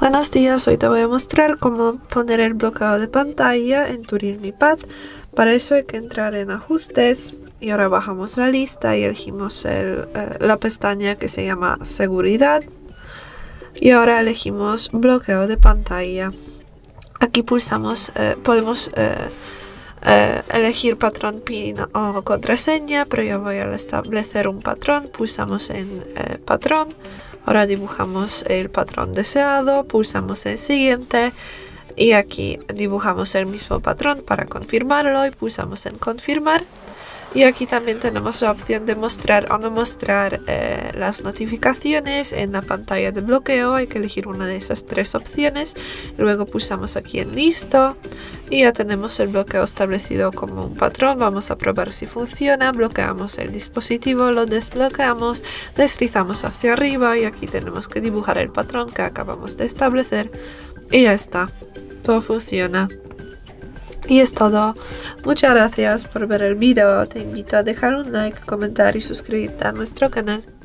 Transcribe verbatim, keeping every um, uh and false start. Buenos días, hoy te voy a mostrar cómo poner el bloqueo de pantalla en tu Realme Pad. Para eso hay que entrar en ajustes y ahora bajamos la lista y elegimos el, eh, la pestaña que se llama seguridad y ahora elegimos bloqueo de pantalla. Aquí pulsamos, eh, podemos eh, Eh, elegir patrón PIN o contraseña, pero yo voy a establecer un patrón. Pulsamos en eh, patrón, ahora dibujamos el patrón deseado, pulsamos en siguiente y aquí dibujamos el mismo patrón para confirmarlo y pulsamos en confirmar. Y aquí también tenemos la opción de mostrar o no mostrar eh, las notificaciones en la pantalla de bloqueo. Hay que elegir una de esas tres opciones. Luego pulsamos aquí en listo y ya tenemos el bloqueo establecido como un patrón. Vamos a probar si funciona. Bloqueamos el dispositivo, lo desbloqueamos, deslizamos hacia arriba y aquí tenemos que dibujar el patrón que acabamos de establecer. Y ya está. Todo funciona. Y es todo. Muchas gracias por ver el video. Te invito a dejar un like, comentar y suscribirte a nuestro canal.